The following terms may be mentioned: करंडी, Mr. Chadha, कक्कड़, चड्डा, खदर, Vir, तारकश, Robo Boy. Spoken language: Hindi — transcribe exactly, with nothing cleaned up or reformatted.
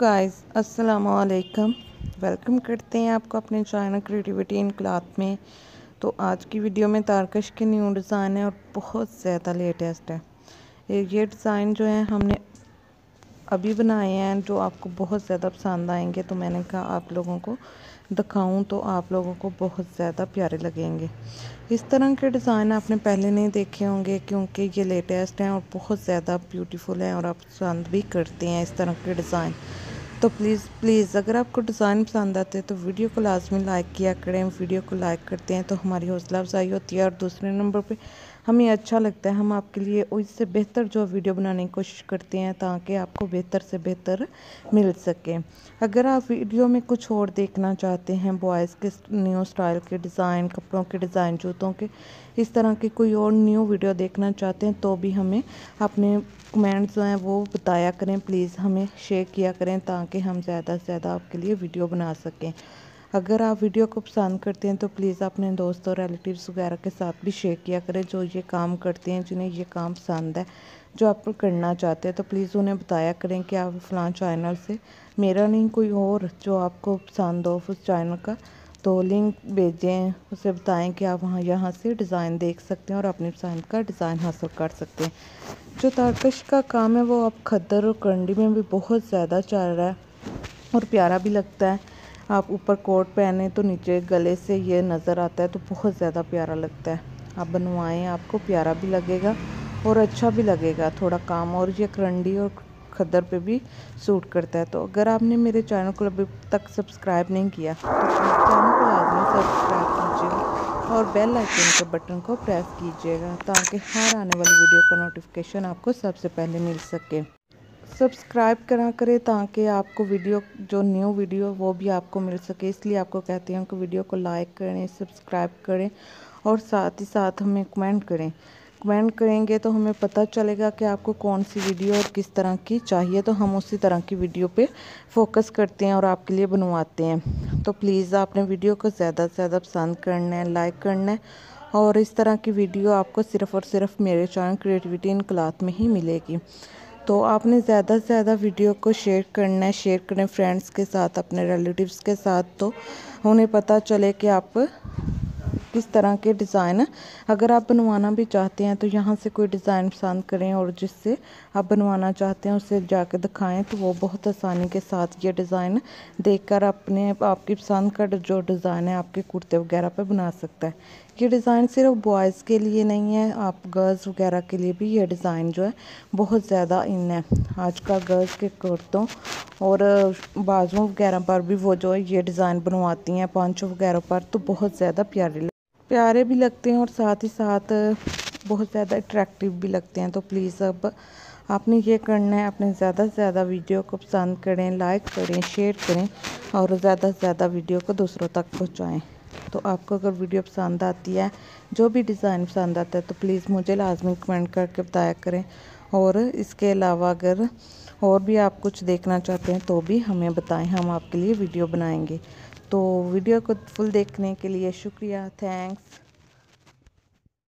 गाइस अस्सलाम वालेकुम, वेलकम करते हैं आपको अपने चैनल क्रिएटिविटी इन क्लॉथ में। तो आज की वीडियो में तारकश के न्यू डिज़ाइन है और बहुत ज़्यादा लेटेस्ट है। ये डिज़ाइन जो है हमने अभी बनाए हैं जो आपको बहुत ज़्यादा पसंद आएंगे, तो मैंने कहा आप लोगों को दिखाऊं तो आप लोगों को बहुत ज़्यादा प्यारे लगेंगे। इस तरह के डिज़ाइन आपने पहले नहीं देखे होंगे क्योंकि ये लेटेस्ट हैं और बहुत ज़्यादा ब्यूटीफुल हैं और आप पसंद भी करते हैं इस तरह के डिज़ाइन। तो प्लीज़ प्लीज़ अगर आपको डिज़ाइन पसंद आते हैं तो वीडियो को लाजमी लाइक किया करें। वीडियो को लाइक करते हैं तो हमारी हौसला अफजाई होती है और दूसरे नंबर पे हमें अच्छा लगता है, हम आपके लिए उससे बेहतर जो वीडियो बनाने की कोशिश करते हैं ताकि आपको बेहतर से बेहतर मिल सके। अगर आप वीडियो में कुछ और देखना चाहते हैं, बॉयज़ के न्यू स्टाइल के डिज़ाइन, कपड़ों के डिज़ाइन, जूतों के, इस तरह की कोई और न्यू वीडियो देखना चाहते हैं तो भी हमें अपने कमेंट्स जो हैं वो बताया करें। प्लीज़ हमें शेयर किया करें ताकि हम ज़्यादा से ज़्यादा आपके लिए वीडियो बना सकें। अगर आप वीडियो को पसंद करते हैं तो प्लीज़ अपने दोस्तों, रिलेटिव्स वगैरह के साथ भी शेयर किया करें जो ये काम करते हैं, जिन्हें ये काम पसंद है, जो आप करना चाहते हैं। तो प्लीज़ उन्हें बताया करें कि आप फ़लाँ चैनल से, मेरा नहीं कोई और जो आपको पसंद हो उस चैनल का, तो लिंक भेजें, उसे बताएं कि आप वहाँ यहाँ से डिज़ाइन देख सकते हैं और अपनी पसंद का डिज़ाइन हासिल कर सकते हैं। जो तारकश का काम है वो अब खदर और करंडी में भी बहुत ज़्यादा चल रहा है और प्यारा भी लगता है। आप ऊपर कोट पहने तो नीचे गले से ये नज़र आता है तो बहुत ज़्यादा प्यारा लगता है। आप बनवाएं, आपको प्यारा भी लगेगा और अच्छा भी लगेगा थोड़ा काम, और ये करंडी और खदर पे भी सूट करता है। तो अगर आपने मेरे चैनल को अभी तक सब्सक्राइब नहीं किया तो चैनल को लाजमी सब्सक्राइब कीजिएगा और बेल आइकन के बटन को प्रेस कीजिएगा ताकि हर आने वाली वीडियो का नोटिफिकेशन आपको सबसे पहले मिल सके। सब्सक्राइब करा करें ताकि आपको वीडियो, जो न्यू वीडियो वो भी आपको मिल सके। इसलिए आपको कहती हूँ कि वीडियो को लाइक करें, सब्सक्राइब करें और साथ ही साथ हमें कमेंट करें। कमेंट करेंगे तो हमें पता चलेगा कि आपको कौन सी वीडियो और किस तरह की चाहिए, तो हम उसी तरह की वीडियो पे फोकस करते हैं और आपके लिए बनवाते हैं। तो प्लीज़ आपने वीडियो को ज़्यादा से ज़्यादा पसंद करना है, लाइक करना है और इस तरह की वीडियो आपको सिर्फ़ और सिर्फ मेरे चैनल क्रिएटिविटी इन क्लॉथ में ही मिलेगी। तो आपने ज़्यादा से ज़्यादा वीडियो को शेयर करना है, शेयर करें फ्रेंड्स के साथ, अपने रिलेटिव्स के साथ, तो उन्हें पता चले कि आप किस तरह के डिज़ाइन, अगर आप बनवाना भी चाहते हैं तो यहाँ से कोई डिज़ाइन पसंद करें और जिससे आप बनवाना चाहते हैं उसे जाकर दिखाएं, तो वो बहुत आसानी के साथ ये डिज़ाइन देखकर अपने आपकी पसंद का जो डिज़ाइन है आपके कुर्ते वगैरह पर बना सकता है। ये डिज़ाइन सिर्फ बॉयज़ के लिए नहीं है, आप गर्ल्स वगैरह के लिए भी ये डिज़ाइन जो है बहुत ज़्यादा इन है। आज का गर्ल्स के कुर्तों और बाजुओं वगैरह पर भी वो जो है ये डिज़ाइन बनवाती हैं, पांचों वगैरह पर, तो बहुत ज़्यादा प्यारे प्यारे भी लगते हैं और साथ ही साथ बहुत ज़्यादा अट्रैक्टिव भी लगते हैं। तो प्लीज़ अब आपने ये करना है, अपने ज़्यादा से ज़्यादा वीडियो को पसंद करें, लाइक करें, शेयर करें और ज़्यादा से ज़्यादा वीडियो को दूसरों तक पहुँचाएँ। तो आपको अगर वीडियो पसंद आती है, जो भी डिज़ाइन पसंद आता है, तो प्लीज़ मुझे लाजमी कमेंट करके बताया करें। और इसके अलावा अगर और भी आप कुछ देखना चाहते हैं तो भी हमें बताएं, हम आपके लिए वीडियो बनाएंगे। तो वीडियो को फुल देखने के लिए शुक्रिया, थैंक्स।